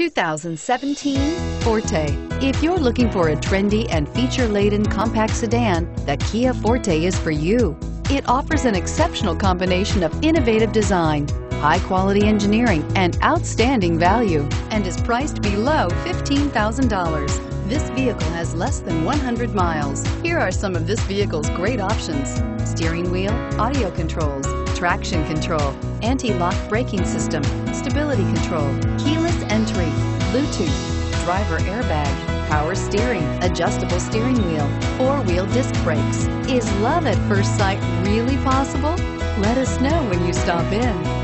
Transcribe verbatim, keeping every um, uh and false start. two thousand seventeen Forte. If you're looking for a trendy and feature-laden compact sedan, the Kia Forte is for you. It offers an exceptional combination of innovative design, high-quality engineering, and outstanding value, and is priced below fifteen thousand dollars. This vehicle has less than one hundred miles. Here are some of this vehicle's great options: steering wheel audio controls, traction control, anti-lock braking system, stability control, keyless entry, Bluetooth, driver airbag, power steering, adjustable steering wheel, four-wheel disc brakes. Is love at first sight really possible? Let us know when you stop in.